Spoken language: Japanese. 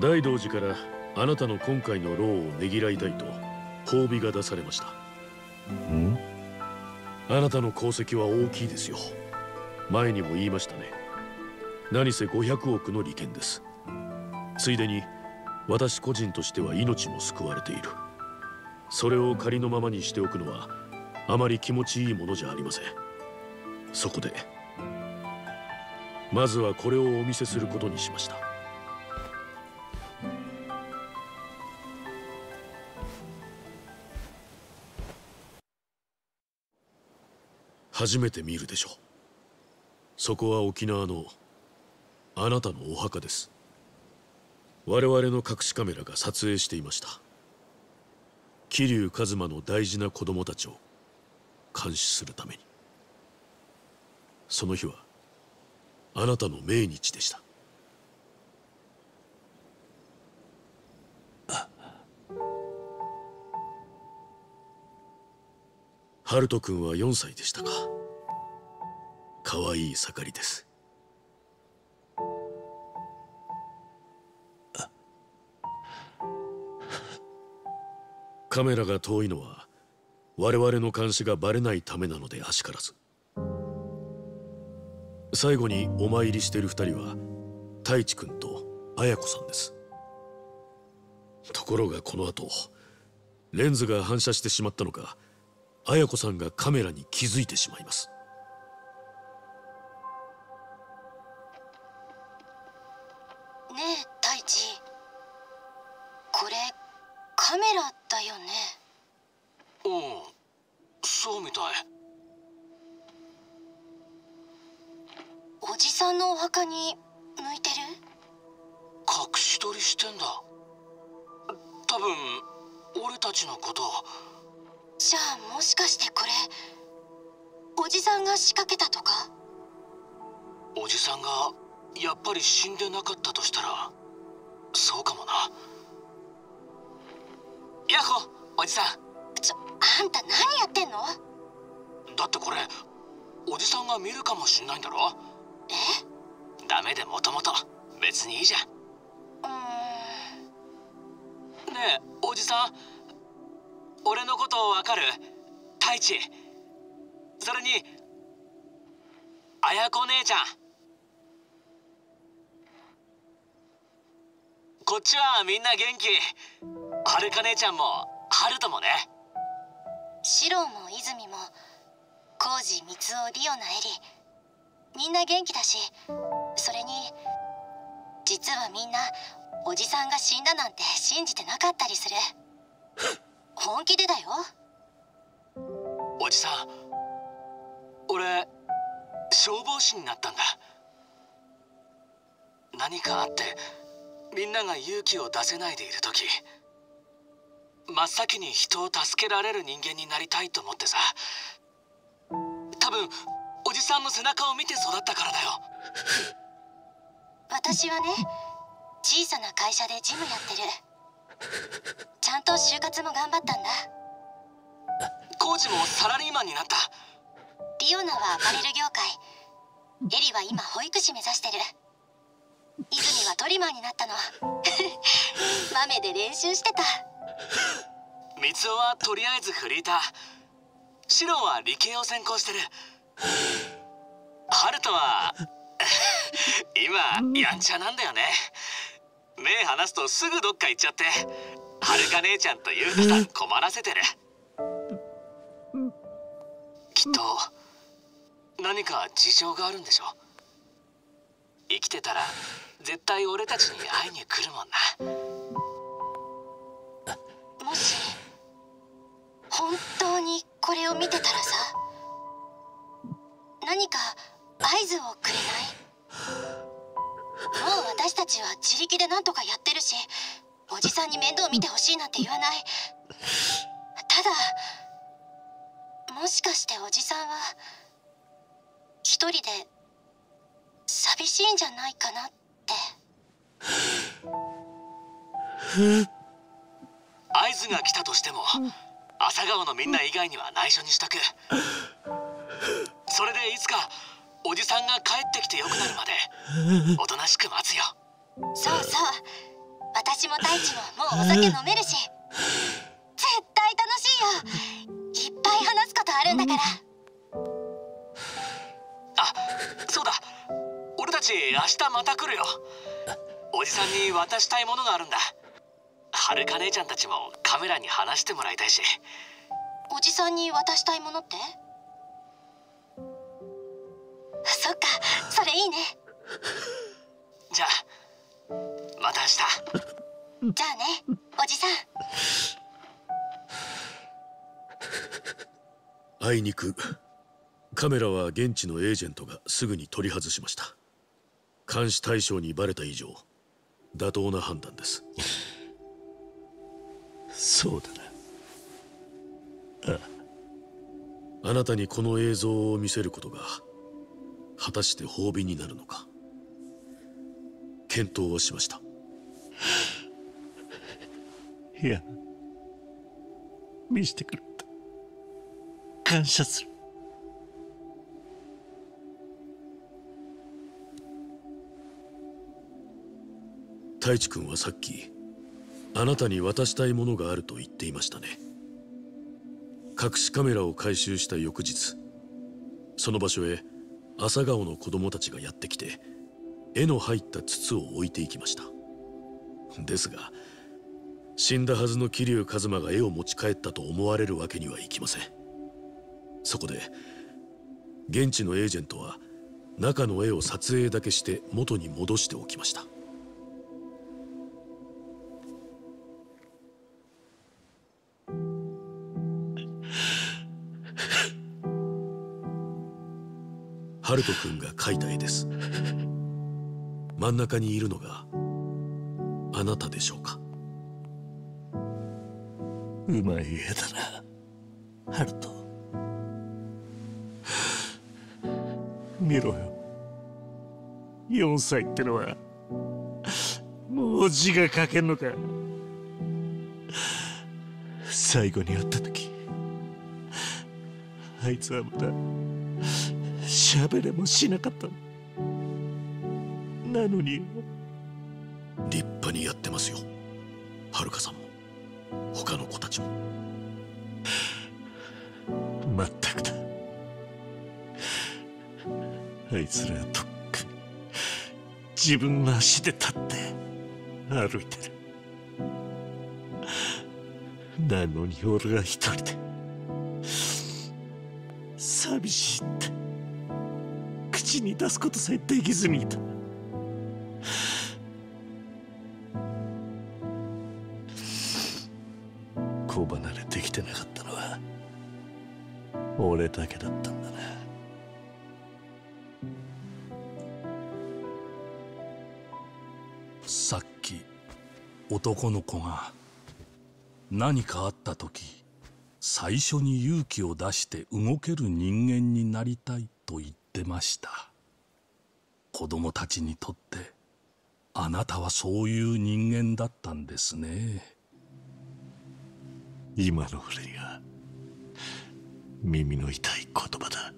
大道寺からあなたの今回の労をねぎらいたいと褒美が出されました。ん？あなたの功績は大きいですよ。前にも言いましたね。何せ500億の利権です。ついでに私個人としては命も救われている。それを仮のままにしておくのはあまり気持ちいいものじゃありません。そこでまずはこれをお見せすることにしました。初めて見るでしょう。そこは沖縄のあなたのお墓です。我々の隠しカメラが撮影していました。桐生一馬の大事な子供たちを監視するために。その日はあなたの命日でした。ハルト君は4歳でしたか。かわいい盛りです。カメラが遠いのは我々の監視がバレないためなのであしからず。最後にお参りしている2人は太一君と綾子さんです。ところがこの後レンズが反射してしまったのか、綾子さんがカメラに気づいてしまいます。ねえ太一、これカメラだよね。うん、そうみたい。おじさんのお墓に向いてる。隠し撮りしてんだ。多分俺たちのこと。じゃあもしかしてこれおじさんが仕掛けたとか。おじさんがやっぱり死んでなかったとしたらそうかもな。ヤッホおじさん。あんた何やってんの。だってこれおじさんが見るかもしんないんだろ。え？ダメでもともと別にいいじゃん。ねえおじさん、俺のことわかる？太一、それに綾子姉ちゃん。こっちはみんな元気。はるか姉ちゃんもはるともね。シロも泉もコウジミツオリオナエリ、みんな元気だし、それに実はみんなおじさんが死んだなんて信じてなかったりする。本気でだよ。おじさん俺消防士になったんだ。何かあってみんなが勇気を出せないでいる時、真っ先に人を助けられる人間になりたいと思ってさ。多分おじさんの背中を見て育ったからだよ。私はね、小さな会社でジムやってる。ちゃんと就活も頑張ったんだ。コーチもサラリーマンになった。リオナはアパレル業界、エリは今保育士目指してる。泉はトリマーになったの。マメで練習してた。三つおはとりあえずフリーター、シロは理系を専攻してる、ハルトは今やんちゃなんだよね。目離すとすぐどっか行っちゃって、はるか姉ちゃんとゆうかさん困らせてる。きっと何か事情があるんでしょ。生きてたら絶対俺たちに会いに来るもんな。もし本当にこれを見てたらさ、何か合図をくれない？もう私たちは自力で何とかやってるし、おじさんに面倒見てほしいなんて言わない。ただもしかしておじさんは一人で寂しいんじゃないかなって。合図が来たとしても朝顔のみんな以外には内緒にしとく。それでいつかおじさんが帰ってきてよくなるまでおとなしく待つよ。そうそう、私も太一ももうお酒飲めるし、絶対楽しいよ。いっぱい話すことあるんだから。あ、そうだ、俺たち明日また来るよ。おじさんに渡したいものがあるんだ。はるか姉ちゃんたちもカメラに話してもらいたいし。おじさんに渡したいものって？そっか、それいいね。じゃあまた明日。じゃあね、おじさん。あいにくカメラは現地のエージェントがすぐに取り外しました。監視対象にバレた以上、妥当な判断です。そうだな。 あなたにこの映像を見せることが果たして褒美になるのか検討をしました。いや、見せてくれた、感謝する。太一君はさっきあなたに渡したいものがあると言っていましたね。隠しカメラを回収した翌日、その場所へ朝顔の子供たちがやってきて、絵の入った筒を置いていきました。ですが、死んだはずの桐生一馬が絵を持ち帰ったと思われるわけにはいきません。そこで現地のエージェントは中の絵を撮影だけして元に戻しておきました。ハルト君が描いた絵です。真ん中にいるのがあなたでしょうか。うまい絵だな、ハルト。見ろよ、4歳ってのはもう字が書けんのか。最後に会った時、あいつはまだ喋れもしなかった。なのに立派にやってますよ、はるかさんも他の子たちも。まったくだ、あいつらはとっくに自分の足で立って歩いてる。なのに俺が一人で寂しいって口に出すことさえできずにいた。子離れできてなかったのは俺だけだったんだな。さっき男の子が何かあった時、最初に勇気を出して動ける人間になりたいと言ってました。子供たちにとってあなたはそういう人間だったんですね。今の俺には耳の痛い言葉だ。